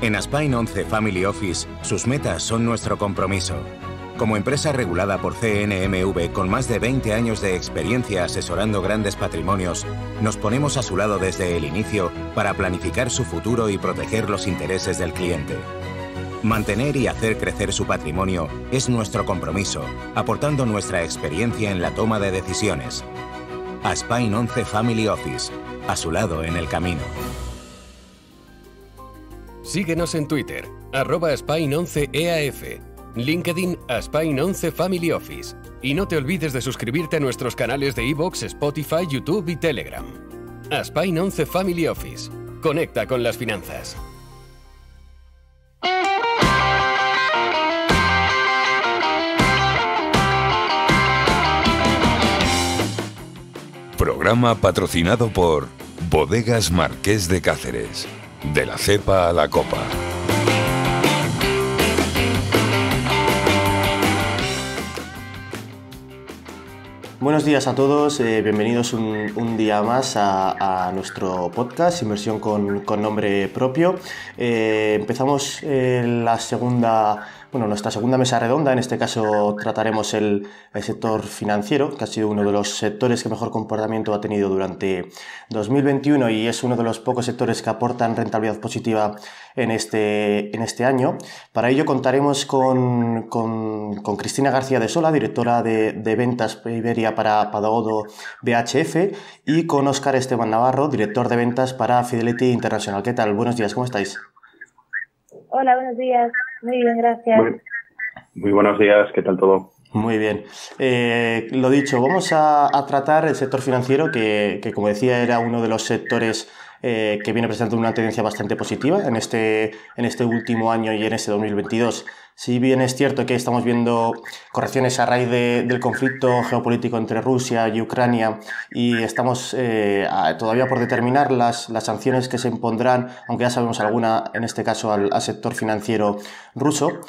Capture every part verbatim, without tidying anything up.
En Aspain once Family Office, sus metas son nuestro compromiso. Como empresa regulada por C N M V con más de veinte años de experiencia asesorando grandes patrimonios, nos ponemos a su lado desde el inicio para planificar su futuro y proteger los intereses del cliente. Mantener y hacer crecer su patrimonio es nuestro compromiso, aportando nuestra experiencia en la toma de decisiones. Aspain once Family Office, a su lado en el camino. Síguenos en Twitter, arroba Aspain once E A F. LinkedIn Aspain once Family Office. Y no te olvides de suscribirte a nuestros canales de iVoox, Spotify, YouTube y Telegram. Aspain once Family Office. Conecta con las finanzas. Programa patrocinado por Bodegas Marqués de Cáceres. De la cepa a la copa. Buenos días a todos, eh, bienvenidos un, un día más a, a nuestro podcast Inversión con, con nombre propio. Eh, empezamos eh, la segunda, bueno, nuestra segunda mesa redonda. En este caso trataremos el, el sector financiero, que ha sido uno de los sectores que mejor comportamiento ha tenido durante dos mil veintiuno y es uno de los pocos sectores que aportan rentabilidad positiva en este, en este año. Para ello contaremos con, con, con Cristina García de Sola, directora de, de ventas Iberia para, para Oddo B H F, y con Óscar Esteban Navarro, director de ventas para Fidelity International. ¿Qué tal? Buenos días, ¿cómo estáis? Hola, buenos días. Muy bien, gracias. Muy, muy buenos días, ¿qué tal todo? Muy bien. Eh, lo dicho, vamos a, a tratar el sector financiero, que, que como decía era uno de los sectores eh, que viene presentando una tendencia bastante positiva en este, en este último año y en este dos mil veintidós. Si bien es cierto que estamos viendo correcciones a raíz de, del conflicto geopolítico entre Rusia y Ucrania y estamos eh, todavía por determinar las, las sanciones que se impondrán, aunque ya sabemos alguna, en este caso al, al sector financiero ruso,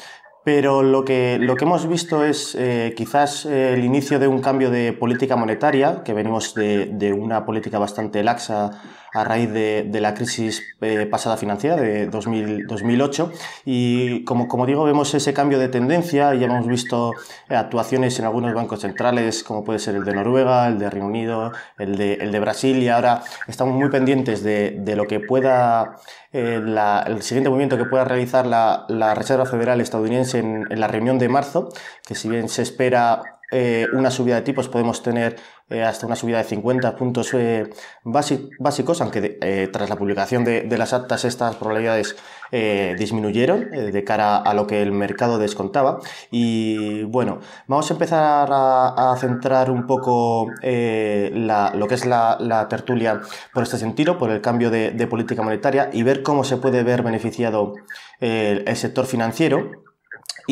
pero lo que, lo que hemos visto es eh, quizás eh, el inicio de un cambio de política monetaria, que venimos de, de una política bastante laxa a raíz de, de la crisis eh, pasada financiera de dos mil, dos mil ocho, y como, como digo, vemos ese cambio de tendencia. Ya hemos visto eh, actuaciones en algunos bancos centrales, como puede ser el de Noruega, el de Reino Unido, el de, el de Brasil, y ahora estamos muy pendientes de, de lo que pueda eh, la, el siguiente movimiento que pueda realizar la, la Reserva Federal Estadounidense en, en la reunión de marzo, que si bien se espera Eh, una subida de tipos, podemos tener eh, hasta una subida de cincuenta puntos eh, básicos, aunque de, eh, tras la publicación de, de las actas estas probabilidades eh, disminuyeron eh, de cara a lo que el mercado descontaba. Y bueno, vamos a empezar a, a centrar un poco eh, la, lo que es la, la tertulia por este sentido, por el cambio de, de política monetaria, y ver cómo se puede ver beneficiado eh, el sector financiero.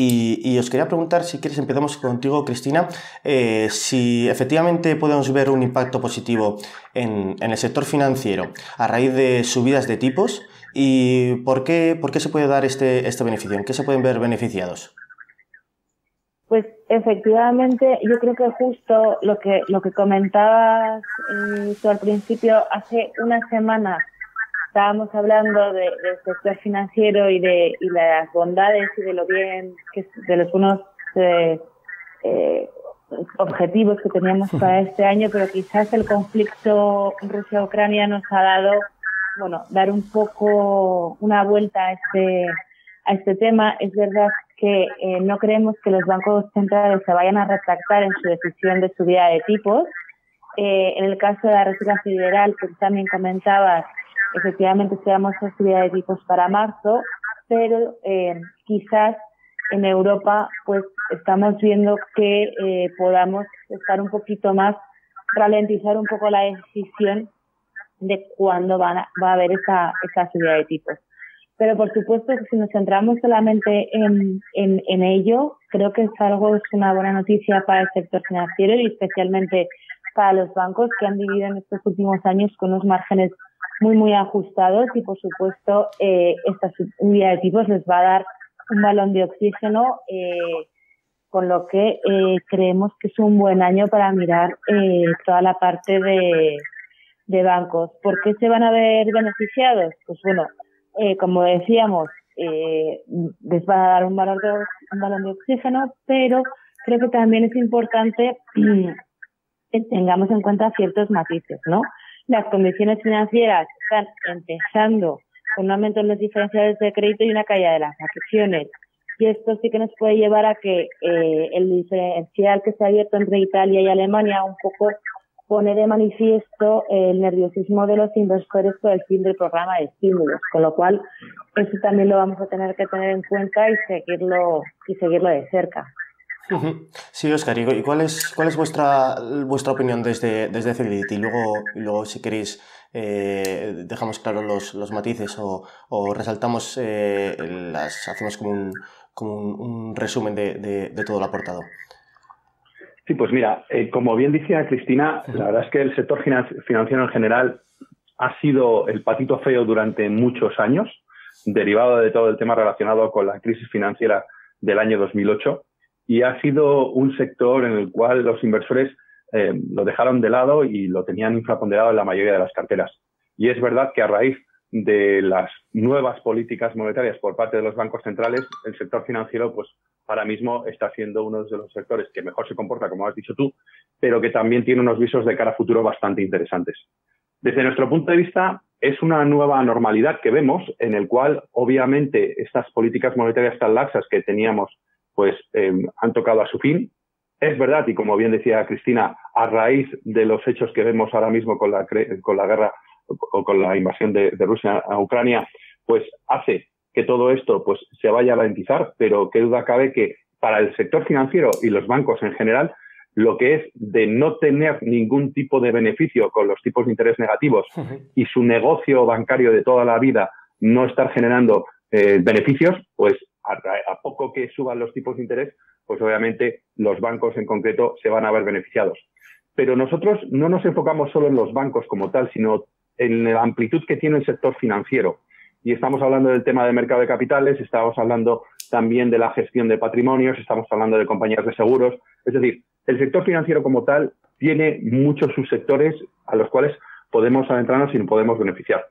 Y, y os quería preguntar, si quieres empezamos contigo, Cristina, eh, si efectivamente podemos ver un impacto positivo en, en el sector financiero a raíz de subidas de tipos, y por qué, por qué se puede dar este, este beneficio, en qué se pueden ver beneficiados. Pues efectivamente, yo creo que justo lo que, lo que comentabas eh, tú al principio, hace una semana estábamos hablando de, del sector financiero y de y las bondades y de lo bien que de los unos eh, eh, objetivos que teníamos para este año, pero quizás el conflicto Rusia-Ucrania nos ha dado, bueno, dar un poco una vuelta a este a este tema. Es verdad que eh, no creemos que los bancos centrales se vayan a retractar en su decisión de subida de tipos. Eh, en el caso de la Reserva Federal, que también comentabas, efectivamente esperamos la subida de tipos para marzo, pero eh, quizás en Europa pues estamos viendo que eh, podamos estar un poquito más, ralentizar un poco la decisión de cuándo van a, va a haber esa, esa subida de tipos. Pero por supuesto que si nos centramos solamente en, en, en ello, creo que es algo, es una buena noticia para el sector financiero y especialmente para los bancos, que han vivido en estos últimos años con unos márgenes muy, muy ajustados, y por supuesto eh, esta subida de tipos les va a dar un balón de oxígeno, eh, con lo que eh, creemos que es un buen año para mirar eh, toda la parte de, de bancos. ¿Por qué se van a ver beneficiados? Pues bueno, eh, como decíamos, eh, les va a dar un balón de, un balón de oxígeno, pero creo que también es importante que tengamos en cuenta ciertos matices, ¿no? Las condiciones financieras están empezando con un aumento en los diferenciales de crédito y una caída de las acciones. Y esto sí que nos puede llevar a que eh, el diferencial que se ha abierto entre Italia y Alemania un poco pone de manifiesto el nerviosismo de los inversores por el fin del programa de estímulos, con lo cual eso también lo vamos a tener que tener en cuenta y seguirlo y seguirlo de cerca. Sí, Óscar, ¿y cuál es, cuál es vuestra vuestra opinión desde, desde Fidelity? Y luego, y luego si queréis, eh, dejamos claros los, los matices o, o resaltamos, eh, las hacemos como un, como un, un resumen de, de, de todo lo aportado. Sí, pues mira, eh, como bien decía Cristina, la verdad es que el sector financiero en general ha sido el patito feo durante muchos años, derivado de todo el tema relacionado con la crisis financiera del año dos mil ocho. Y ha sido un sector en el cual los inversores eh, lo dejaron de lado y lo tenían infraponderado en la mayoría de las carteras. Y es verdad que a raíz de las nuevas políticas monetarias por parte de los bancos centrales, el sector financiero, pues ahora mismo está siendo uno de los sectores que mejor se comporta, como has dicho tú, pero que también tiene unos visos de cara a futuro bastante interesantes. Desde nuestro punto de vista, es una nueva normalidad que vemos, en el cual obviamente estas políticas monetarias tan laxas que teníamos pues eh, han tocado a su fin. Es verdad, y como bien decía Cristina, a raíz de los hechos que vemos ahora mismo con la, con la guerra o con la invasión de, de Rusia a Ucrania, pues hace que todo esto pues se vaya a ralentizar, pero qué duda cabe que para el sector financiero y los bancos en general, lo que es de no tener ningún tipo de beneficio con los tipos de interés negativos uh-huh. y su negocio bancario de toda la vida no estar generando eh, beneficios, pues a poco que suban los tipos de interés, pues obviamente los bancos en concreto se van a ver beneficiados. Pero nosotros no nos enfocamos solo en los bancos como tal, sino en la amplitud que tiene el sector financiero. Y estamos hablando del tema del mercado de capitales, estamos hablando también de la gestión de patrimonios, estamos hablando de compañías de seguros. Es decir, el sector financiero como tal tiene muchos subsectores a los cuales podemos adentrarnos y podemos beneficiar.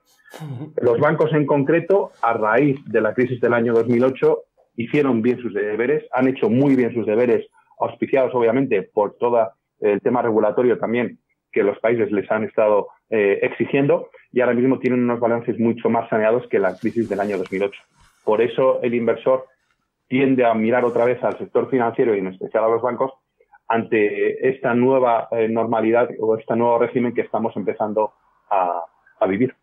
Los bancos en concreto, a raíz de la crisis del año dos mil ocho, hicieron bien sus deberes, han hecho muy bien sus deberes, auspiciados obviamente por todo el tema regulatorio también que los países les han estado eh, exigiendo, y ahora mismo tienen unos balances mucho más saneados que la crisis del año dos mil ocho. Por eso el inversor tiende a mirar otra vez al sector financiero y en especial a los bancos ante esta nueva eh, normalidad o este nuevo régimen que estamos empezando a, a vivir.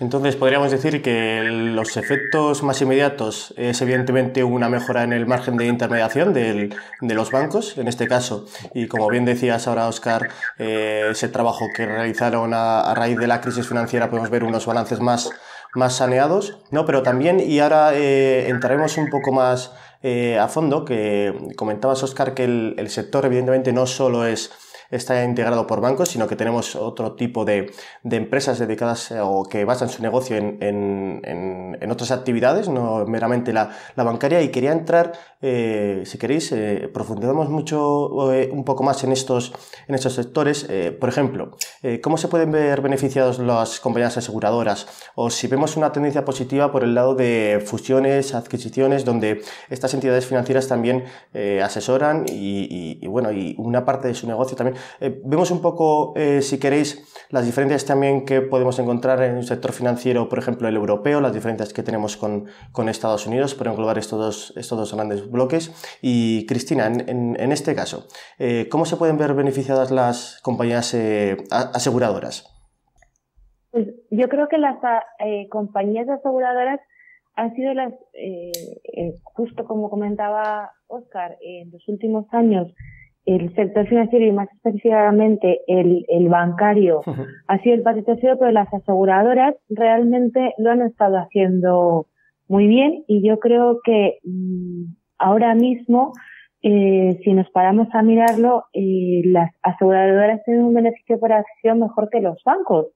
Entonces, podríamos decir que los efectos más inmediatos es evidentemente una mejora en el margen de intermediación del, de los bancos, en este caso, y como bien decías ahora, Óscar, eh, ese trabajo que realizaron a, a raíz de la crisis financiera, podemos ver unos balances más, más saneados, no, pero también, y ahora eh, entraremos un poco más eh, a fondo, que comentabas, Óscar, que el, el sector evidentemente no solo es... está integrado por bancos, sino que tenemos otro tipo de, de empresas dedicadas o que basan su negocio en, en, en, en otras actividades, no meramente la, la bancaria. Y quería entrar, eh, si queréis, eh, profundizamos mucho eh, un poco más en estos, en estos sectores. Eh, por ejemplo, eh, ¿cómo se pueden ver beneficiadas las compañías aseguradoras? O si vemos una tendencia positiva por el lado de fusiones, adquisiciones, donde estas entidades financieras también eh, asesoran y, y, y, bueno, y una parte de su negocio también. Eh, vemos un poco, eh, si queréis, las diferencias también que podemos encontrar en el sector financiero, por ejemplo, el europeo, las diferencias que tenemos con, con Estados Unidos, por englobar estos dos, estos dos grandes bloques. Y, Cristina, en, en, en este caso, eh, ¿cómo se pueden ver beneficiadas las compañías eh, aseguradoras? Pues yo creo que las eh, compañías aseguradoras han sido las, eh, eh, justo como comentaba Óscar, eh, en los últimos años, el sector financiero y más específicamente el, el bancario uh-huh. ha sido el patito feo, pero las aseguradoras realmente lo han estado haciendo muy bien y yo creo que mmm, ahora mismo, eh, si nos paramos a mirarlo, eh, las aseguradoras tienen un beneficio por acción mejor que los bancos,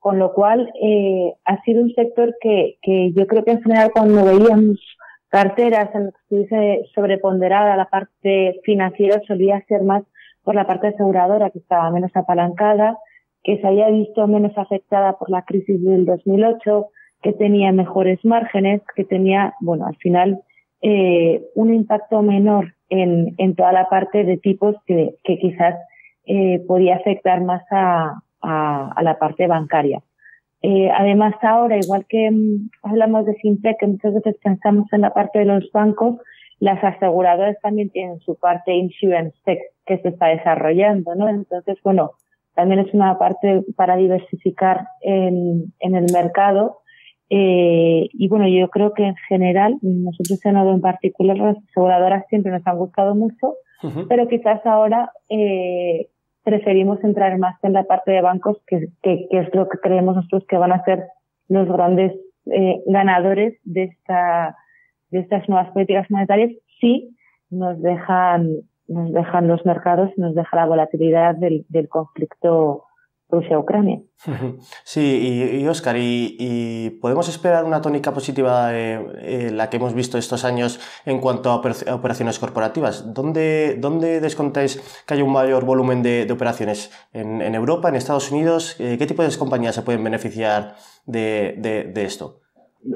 con lo cual eh, ha sido un sector que, que yo creo que en general cuando veíamos carteras en las que estuviese sobreponderada la parte financiera solía ser más por la parte aseguradora, que estaba menos apalancada, que se había visto menos afectada por la crisis del dos mil ocho, que tenía mejores márgenes, que tenía, bueno, al final eh, un impacto menor en, en toda la parte de tipos que, que quizás eh, podía afectar más a, a, a la parte bancaria. Eh, además, ahora, igual que mmm, hablamos de fintech, que muchas veces pensamos en la parte de los bancos, las aseguradoras también tienen su parte insurance tech que se está desarrollando, ¿no? Entonces, bueno, también es una parte para diversificar en, en el mercado. Eh, y bueno, yo creo que en general, nosotros en Oddo en particular, las aseguradoras siempre nos han gustado mucho, uh-huh. pero quizás ahora eh, preferimos entrar más en la parte de bancos, que, que, que es lo que creemos nosotros que van a ser los grandes eh, ganadores de esta... de estas nuevas políticas monetarias, sí nos dejan, nos dejan los mercados, nos deja la volatilidad del, del conflicto Rusia-Ucrania. Sí, y, y Óscar, y, y ¿podemos esperar una tónica positiva eh, eh, la que hemos visto estos años en cuanto a operaciones corporativas? ¿Dónde, dónde descontáis que haya un mayor volumen de, de operaciones? ¿En, en Europa, en Estados Unidos? Eh, ¿Qué tipo de compañías se pueden beneficiar de, de, de esto?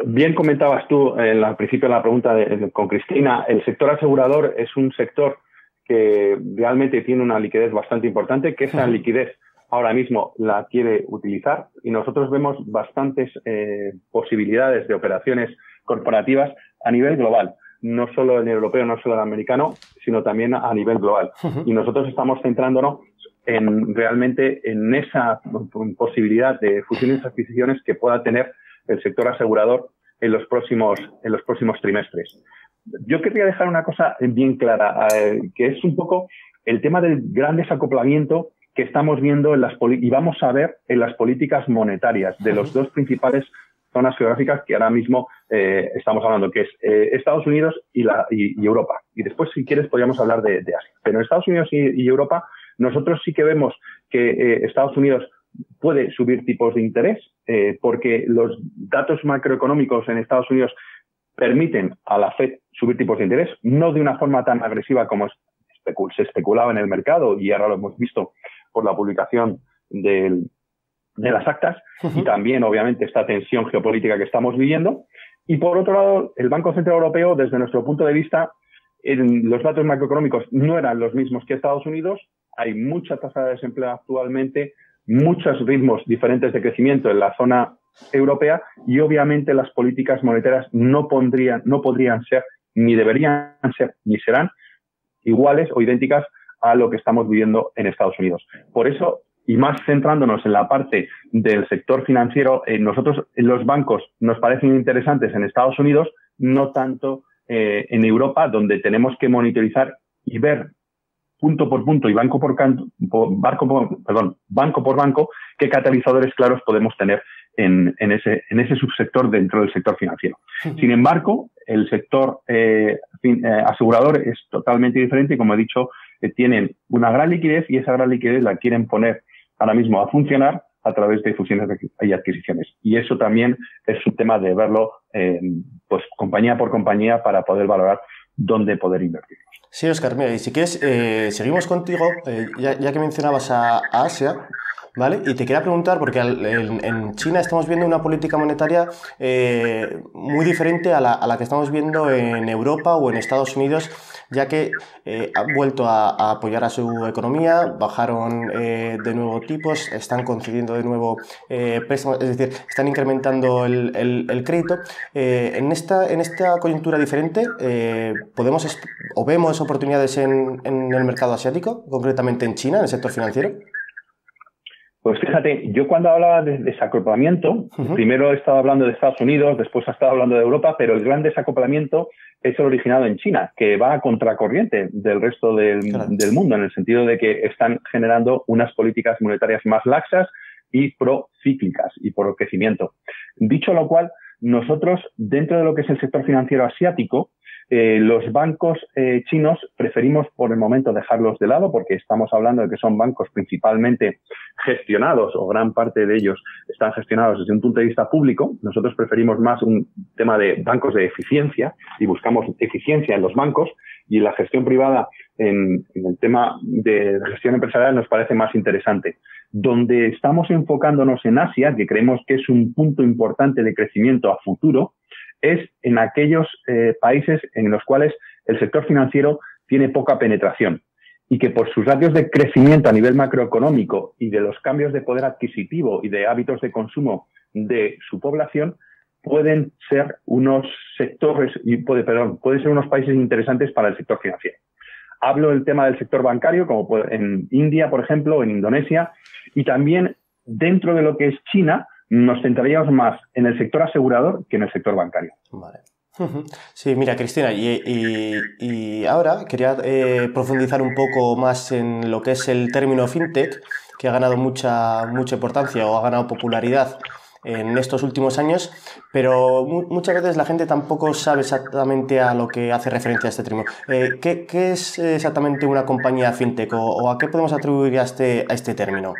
Bien comentabas tú eh, al principio de la pregunta de, de, con Cristina, el sector asegurador es un sector que realmente tiene una liquidez bastante importante, que esa liquidez ahora mismo la quiere utilizar, y nosotros vemos bastantes eh, posibilidades de operaciones corporativas a nivel global, no solo en el europeo, no solo en el americano, sino también a nivel global. Uh-huh. Y nosotros estamos centrándonos en realmente en esa posibilidad de fusiones y adquisiciones que pueda tener el sector asegurador en los próximos en los próximos trimestres. Yo quería dejar una cosa bien clara, eh, que es un poco el tema del gran desacoplamiento que estamos viendo en las y vamos a ver en las políticas monetarias de los dos principales zonas geográficas que ahora mismo eh, estamos hablando, que es eh, Estados Unidos y, la, y, y Europa. Y después, si quieres, podríamos hablar de, de Asia. Pero en Estados Unidos y, y Europa, nosotros sí que vemos que eh, Estados Unidos puede subir tipos de interés eh, porque los datos macroeconómicos en Estados Unidos permiten a la Fed subir tipos de interés, no de una forma tan agresiva como especul- se especulaba en el mercado, y ahora lo hemos visto por la publicación del, de las actas, uh-huh. y también, obviamente, esta tensión geopolítica que estamos viviendo. Y, por otro lado, el Banco Central Europeo, desde nuestro punto de vista, en los datos macroeconómicos no eran los mismos que Estados Unidos, hay mucha tasa de desempleo actualmente, muchos ritmos diferentes de crecimiento en la zona europea, y obviamente las políticas monetarias no pondrían, no podrían ser, ni deberían ser, ni serán iguales o idénticas a lo que estamos viviendo en Estados Unidos. Por eso, y más centrándonos en la parte del sector financiero, eh, nosotros los bancos nos parecen interesantes en Estados Unidos, no tanto eh, en Europa, donde tenemos que monitorizar y ver punto por punto y banco por, canto, por, barco por perdón, banco por banco, qué catalizadores claros podemos tener en, en, ese, en ese subsector dentro del sector financiero. Sin embargo, el sector eh, fin, eh, asegurador es totalmente diferente y, como he dicho, eh, tienen una gran liquidez, y esa gran liquidez la quieren poner ahora mismo a funcionar a través de fusiones y adquisiciones. Y eso también es un tema de verlo eh, pues compañía por compañía para poder valorar dónde poder invertir. Sí, Óscar, mira, y si quieres, eh, seguimos contigo, eh, ya, ya que mencionabas a, a Asia, ¿vale? Y te quería preguntar, porque al, en, en China estamos viendo una política monetaria eh, muy diferente a la, a la que estamos viendo en Europa o en Estados Unidos, ya que eh, han vuelto a, a apoyar a su economía, bajaron eh, de nuevo tipos, están concediendo de nuevo eh, préstamos, es decir, están incrementando el, el, el crédito. Eh, en, esta, en esta coyuntura diferente, eh, ¿podemos o vemos oportunidades en, en el mercado asiático, concretamente en China, en el sector financiero? Pues fíjate, yo cuando hablaba de desacoplamiento, uh-huh. primero he estado hablando de Estados Unidos, después he estado hablando de Europa, pero el gran desacoplamiento es el originado en China, que va a contracorriente del resto del, claro. del mundo, en el sentido de que están generando unas políticas monetarias más laxas y procíclicas y por crecimiento. Dicho lo cual, nosotros, dentro de lo que es el sector financiero asiático, Eh, los bancos eh, chinos preferimos por el momento dejarlos de lado, porque estamos hablando de que son bancos principalmente gestionados, o gran parte de ellos están gestionados desde un punto de vista público. Nosotros preferimos más un tema de bancos de eficiencia, y buscamos eficiencia en los bancos, y la gestión privada en, en el tema de gestión empresarial nos parece más interesante. donde estamos enfocándonos en Asia, que creemos que es un punto importante de crecimiento a futuro, es en aquellos eh, países en los cuales el sector financiero tiene poca penetración y que por sus ratios de crecimiento a nivel macroeconómico y de los cambios de poder adquisitivo y de hábitos de consumo de su población pueden ser unos sectores, perdón, pueden ser unos países interesantes para el sector financiero. Hablo del tema del sector bancario, como en India, por ejemplo, en Indonesia, y también dentro de lo que es China, nos centraríamos más en el sector asegurador que en el sector bancario. Vale. Sí, mira, Cristina, y, y, y ahora quería eh, profundizar un poco más en lo que es el término fintech, que ha ganado mucha, mucha importancia o ha ganado popularidad en estos últimos años, pero mu muchas veces la gente tampoco sabe exactamente a lo que hace referencia a este término. Eh, ¿qué, ¿Qué es exactamente una compañía fintech o, o a qué podemos atribuir a este, a este término?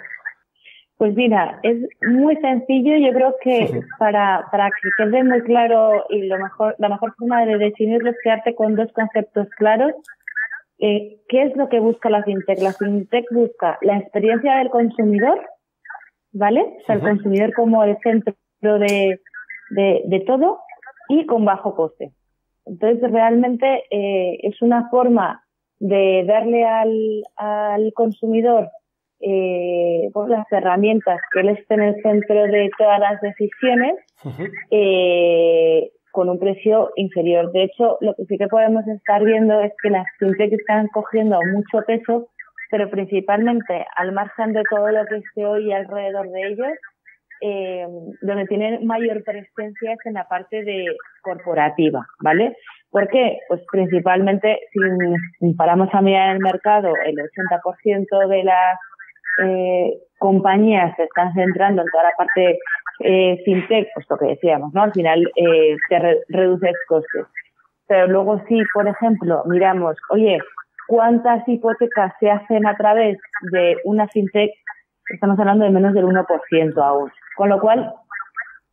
Pues mira, es muy sencillo. Yo creo que sí, sí. para, para que quede muy claro, y lo mejor, la mejor forma de definirlo es quedarte con dos conceptos claros. Eh, ¿Qué es lo que busca la fintech? La fintech busca la experiencia del consumidor, ¿vale? O sea, el consumidor como el centro de, de, de todo y con bajo coste. Entonces, realmente eh, es una forma de darle al, al consumidor Eh, pues las herramientas que él esté en el centro de todas las decisiones eh, con un precio inferior. De hecho, lo que sí que podemos estar viendo es que las fintech están cogiendo mucho peso, pero principalmente al margen de todo lo que se oye alrededor de ellos, eh, donde tienen mayor presencia es en la parte de corporativa, ¿vale? ¿Por qué? Pues principalmente, si paramos a mirar el mercado, el ochenta por ciento de las Eh, compañías se están centrando en toda la parte eh, fintech, pues lo que decíamos, ¿no? Al final eh, te re reduces costes. Pero luego si, por ejemplo, miramos, oye, ¿cuántas hipotecas se hacen a través de una fintech? Estamos hablando de menos del uno por ciento aún. Con lo cual,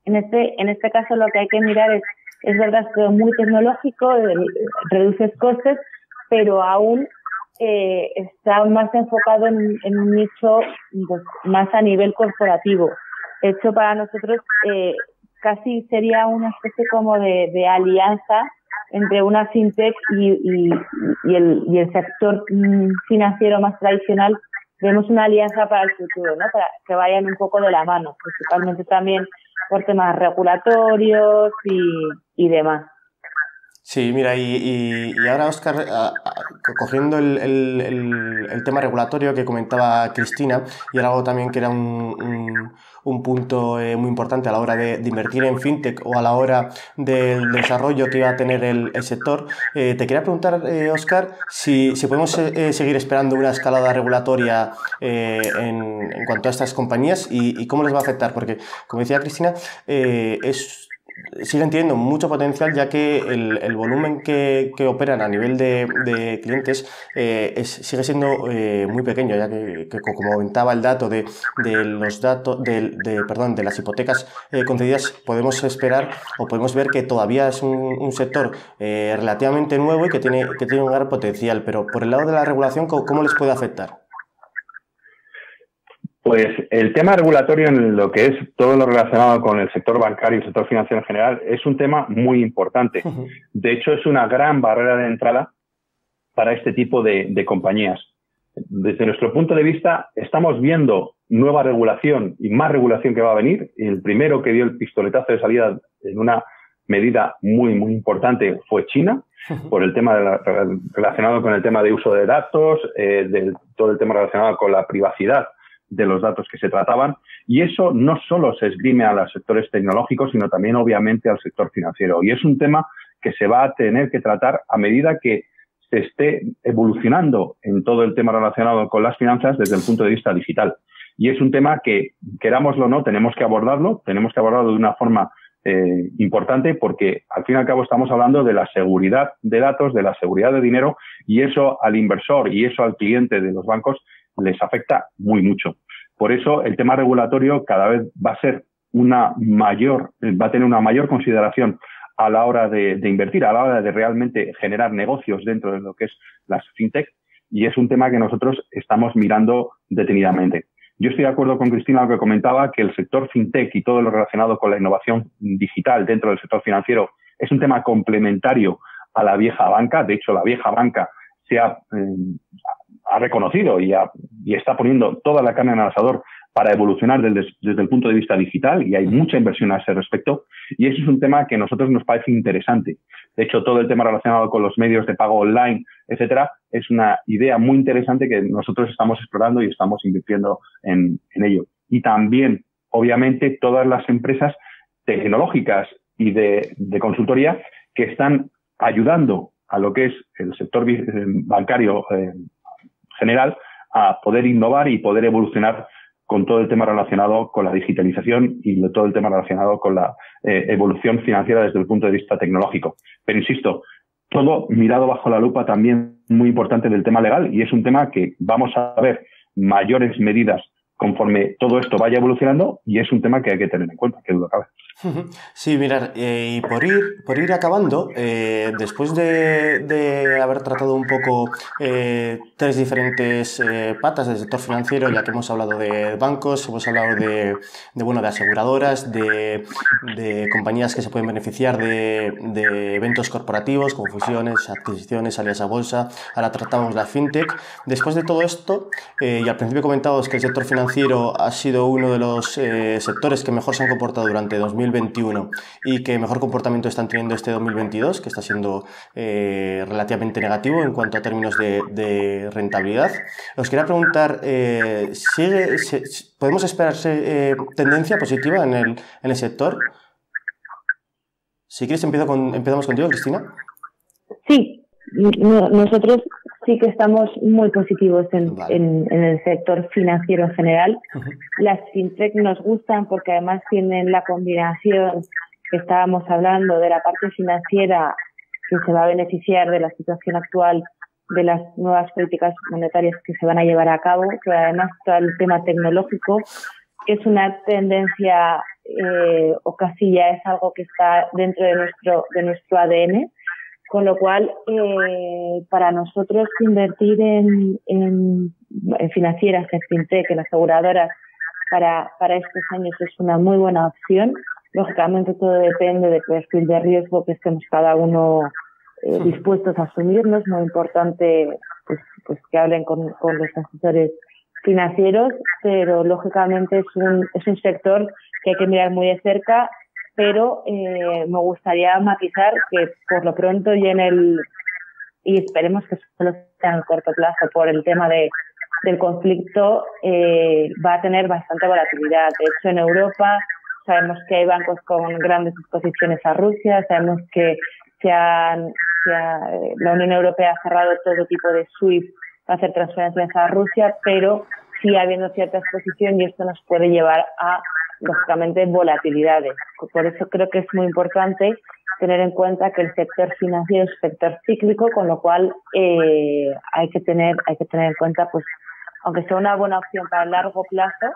en este, en este caso lo que hay que mirar es, es verdad, es muy tecnológico, eh, reduces costes, pero aún Eh, está más enfocado en, en un nicho pues, más a nivel corporativo. De hecho, para nosotros eh, casi sería una especie como de, de alianza entre una fintech y, y, y, el, y el sector financiero más tradicional. Vemos una alianza para el futuro, ¿no? Para que vayan un poco de la mano, principalmente también por temas regulatorios y, y demás. Sí, mira, y, y, y ahora, Óscar, cogiendo el, el, el, el tema regulatorio que comentaba Cristina, y era algo también que era un, un, un punto eh, muy importante a la hora de, de invertir en fintech o a la hora del desarrollo que iba a tener el, el sector, eh, te quería preguntar, eh, Óscar, si, si podemos eh, seguir esperando una escalada regulatoria eh, en, en cuanto a estas compañías y, y cómo les va a afectar, porque, como decía Cristina, eh, es... siguen teniendo mucho potencial, ya que el, el volumen que, que operan a nivel de, de clientes eh, es, sigue siendo eh, muy pequeño, ya que, que como comentaba el dato de, de los datos de, de, perdón, de las hipotecas eh, concedidas, podemos esperar o podemos ver que todavía es un, un sector eh, relativamente nuevo y que tiene, que tiene un gran potencial. Pero por el lado de la regulación, ¿cómo, cómo les puede afectar? Pues el tema regulatorio en lo que es todo lo relacionado con el sector bancario y el sector financiero en general es un tema muy importante. De hecho, es una gran barrera de entrada para este tipo de, de compañías. Desde nuestro punto de vista, estamos viendo nueva regulación y más regulación que va a venir. El primero que dio el pistoletazo de salida en una medida muy, muy importante fue China, por el tema de la, relacionado con el tema de uso de datos, eh, de todo el tema relacionado con la privacidad de los datos que se trataban, y eso no solo se esgrime a los sectores tecnológicos, sino también obviamente al sector financiero. Y es un tema que se va a tener que tratar a medida que se esté evolucionando en todo el tema relacionado con las finanzas desde el punto de vista digital. Y es un tema que, querámoslo o no, tenemos que abordarlo, tenemos que abordarlo de una forma eh, importante, porque al fin y al cabo estamos hablando de la seguridad de datos, de la seguridad de dinero, y eso al inversor y eso al cliente de los bancos les afecta muy mucho. Por eso el tema regulatorio cada vez va a ser una mayor, va a tener una mayor consideración a la hora de, de invertir, a la hora de realmente generar negocios dentro de lo que es las fintech, y es un tema que nosotros estamos mirando detenidamente. Yo estoy de acuerdo con Cristina en lo que comentaba, que el sector fintech y todo lo relacionado con la innovación digital dentro del sector financiero es un tema complementario a la vieja banca. De hecho, la vieja banca se ha, eh, ha reconocido y, ha, y está poniendo toda la carne en el asador para evolucionar desde, desde el punto de vista digital, y hay mucha inversión a ese respecto, y ese es un tema que a nosotros nos parece interesante. De hecho, todo el tema relacionado con los medios de pago online, etcétera, es una idea muy interesante que nosotros estamos explorando y estamos invirtiendo en, en ello. Y también, obviamente, todas las empresas tecnológicas y de, de consultoría que están ayudando a lo que es el sector bancario eh, general a poder innovar y poder evolucionar con todo el tema relacionado con la digitalización y todo el tema relacionado con la eh, evolución financiera desde el punto de vista tecnológico. Pero insisto, todo mirado bajo la lupa también muy importante del tema legal, y es un tema que vamos a ver mayores medidas conforme todo esto vaya evolucionando, y es un tema que hay que tener en cuenta, que duda cabe. Sí, mirar, eh, y por ir, por ir acabando, eh, después de, de haber tratado un poco eh, tres diferentes eh, patas del sector financiero, ya que hemos hablado de bancos, hemos hablado de, de, bueno, de aseguradoras, de, de compañías que se pueden beneficiar de, de eventos corporativos, como fusiones, adquisiciones, salidas a bolsa, ahora tratamos la fintech. Después de todo esto, eh, y al principio comentábamos que el sector financiero ha sido uno de los eh, sectores que mejor se han comportado durante dos mil veintiuno y que mejor comportamiento están teniendo este dos mil veintidós, que está siendo eh, relativamente negativo en cuanto a términos de, de rentabilidad. Os quería preguntar, eh, ¿sigue, se, ¿podemos esperar eh, tendencia positiva en el, en el sector? Si quieres, empiezo con, empezamos contigo, Cristina. Sí, no, nosotros sí que estamos muy positivos en, vale. en, en el sector financiero en general. Uh-huh. Las fintech nos gustan porque además tienen la combinación que estábamos hablando de la parte financiera, que se va a beneficiar de la situación actual, de las nuevas políticas monetarias que se van a llevar a cabo, pero además todo el tema tecnológico, que es una tendencia eh, o casi ya es algo que está dentro de nuestro de nuestro A D N. Con lo cual, eh, para nosotros invertir en, en, en financieras, en fintech, en aseguradoras, para, para estos años es una muy buena opción. Lógicamente todo depende del perfil de riesgo que estemos cada uno eh, dispuestos a asumirnos. Muy importante pues, pues que hablen con, con los asesores financieros, pero lógicamente es un, es un sector que hay que mirar muy de cerca. Pero eh, me gustaría matizar que por lo pronto y en el y esperemos que solo sea en corto plazo por el tema de del conflicto eh, va a tener bastante volatilidad. De hecho, en Europa sabemos que hay bancos con grandes exposiciones a Rusia, sabemos que se han, se ha, la Unión Europea ha cerrado todo tipo de SWIFT para hacer transferencias a Rusia, pero sigue habiendo cierta exposición y esto nos puede llevar a lógicamente volatilidades. Por eso creo que es muy importante tener en cuenta que el sector financiero es un sector cíclico, con lo cual eh, hay que tener hay que tener en cuenta, pues aunque sea una buena opción para el largo plazo,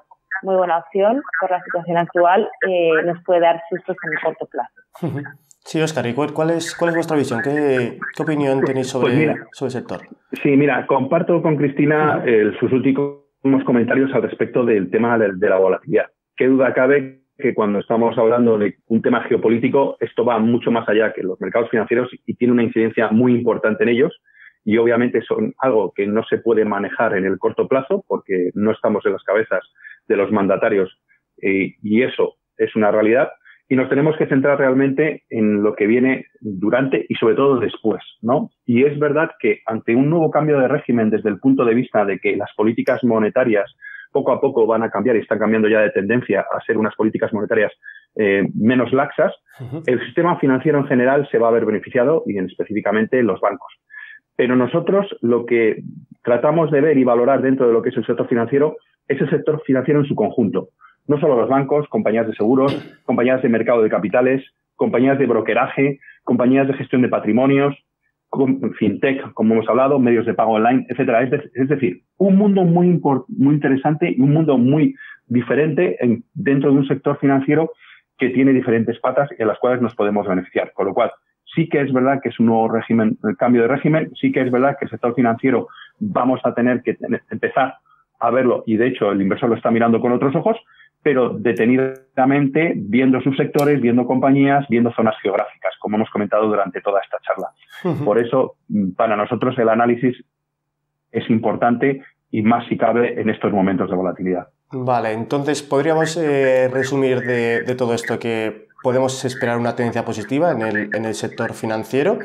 muy buena opción por la situación actual, eh, nos puede dar sustos en el corto plazo. Sí, Óscar, ¿y cuál, cuál, es, cuál es vuestra visión? ¿Qué, qué opinión tenéis sobre, pues mira, sobre el sector? Sí, mira, comparto con Cristina eh, sus últimos comentarios al respecto del tema de, de la volatilidad. Qué duda cabe que cuando estamos hablando de un tema geopolítico, esto va mucho más allá que los mercados financieros y tiene una incidencia muy importante en ellos, y obviamente son algo que no se puede manejar en el corto plazo porque no estamos en las cabezas de los mandatarios eh, y eso es una realidad, y nos tenemos que centrar realmente en lo que viene durante y sobre todo después, ¿no? Y es verdad que ante un nuevo cambio de régimen desde el punto de vista de que las políticas monetarias poco a poco van a cambiar y están cambiando ya de tendencia a ser unas políticas monetarias eh, menos laxas, uh-huh. El sistema financiero en general se va a ver beneficiado y en, específicamente los bancos. Pero nosotros lo que tratamos de ver y valorar dentro de lo que es el sector financiero es el sector financiero en su conjunto. No solo los bancos, compañías de seguros, compañías de mercado de capitales, compañías de brokeraje, compañías de gestión de patrimonios, fintech, como hemos hablado, medios de pago online, etcétera. Es, de, es decir, un mundo muy, muy interesante y un mundo muy diferente en, dentro de un sector financiero que tiene diferentes patas y en las cuales nos podemos beneficiar. Con lo cual, sí que es verdad que es un nuevo régimen, el cambio de régimen, sí que es verdad que el sector financiero vamos a tener que tener, empezar a verlo, y de hecho el inversor lo está mirando con otros ojos, pero detenidamente viendo subsectores, viendo compañías, viendo zonas geográficas, como hemos comentado durante toda esta charla. Uh-huh. Por eso, para nosotros el análisis es importante y más si cabe en estos momentos de volatilidad. Vale, entonces podríamos eh, resumir de, de todo esto que podemos esperar una tendencia positiva en el, en el sector financiero,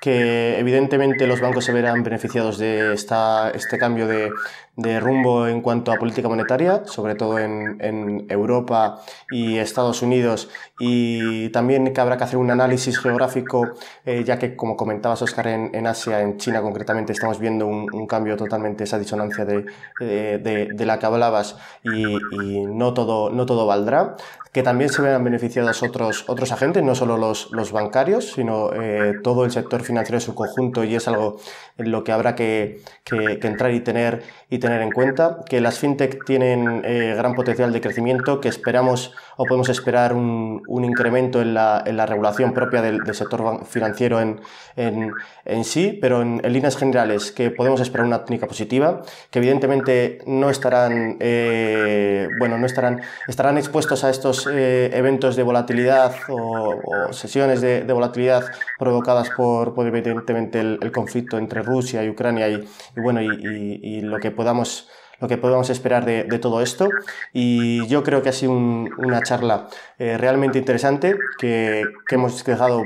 que evidentemente los bancos se verán beneficiados de esta, este cambio de, de rumbo en cuanto a política monetaria, sobre todo en, en Europa y Estados Unidos, y también que habrá que hacer un análisis geográfico, eh, ya que, como comentabas, Óscar, en, en Asia, en China concretamente, estamos viendo un, un cambio totalmente, esa disonancia de, de, de, de la que hablabas, y, y no, todo, no todo valdrá. Que también se verán beneficiados otros, otros agentes, no solo los, los bancarios, sino eh, todo el sector financiero en su conjunto, y es algo en lo que habrá que, que, que entrar y tener, y tener en cuenta. Que las fintech tienen eh, gran potencial de crecimiento, que esperamos o podemos esperar un, un incremento en la, en la regulación propia del, del sector financiero en, en, en sí, pero en, en líneas generales que podemos esperar una tónica positiva, que evidentemente no estarán, eh, bueno, no estarán, estarán expuestos a estos Eh, eventos de volatilidad o, o sesiones de, de volatilidad provocadas por, por evidentemente el, el conflicto entre Rusia y Ucrania y, y bueno y, y, y lo que podamos lo que podamos esperar de, de todo esto. Y yo creo que ha sido un, una charla eh, realmente interesante, que, que hemos dejado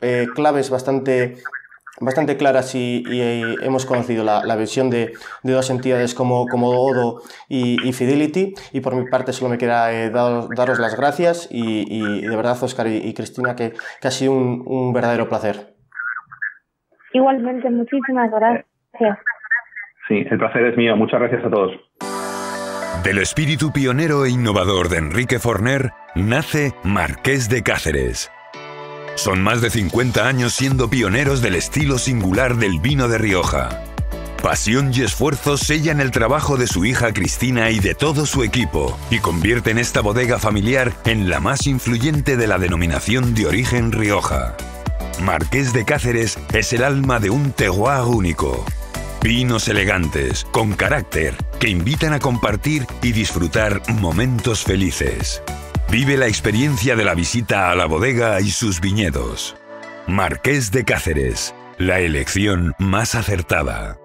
eh, claves bastante bastante claras y, y, y hemos conocido la, la visión de, de dos entidades como, como Oddo y, y Fidelity, y por mi parte solo me queda eh, dar, daros las gracias y, y de verdad, Óscar y, y Cristina, que, que ha sido un, un verdadero placer. Igualmente, muchísimas gracias. Sí, el placer es mío. Muchas gracias a todos. Del espíritu pionero e innovador de Enrique Forner nace Marqués de Cáceres. Son más de cincuenta años siendo pioneros del estilo singular del vino de Rioja. Pasión y esfuerzo sellan el trabajo de su hija Cristina y de todo su equipo, y convierten esta bodega familiar en la más influyente de la denominación de origen Rioja. Marqués de Cáceres es el alma de un terroir único. Vinos elegantes, con carácter, que invitan a compartir y disfrutar momentos felices. Vive la experiencia de la visita a la bodega y sus viñedos. Marqués de Cáceres, la elección más acertada.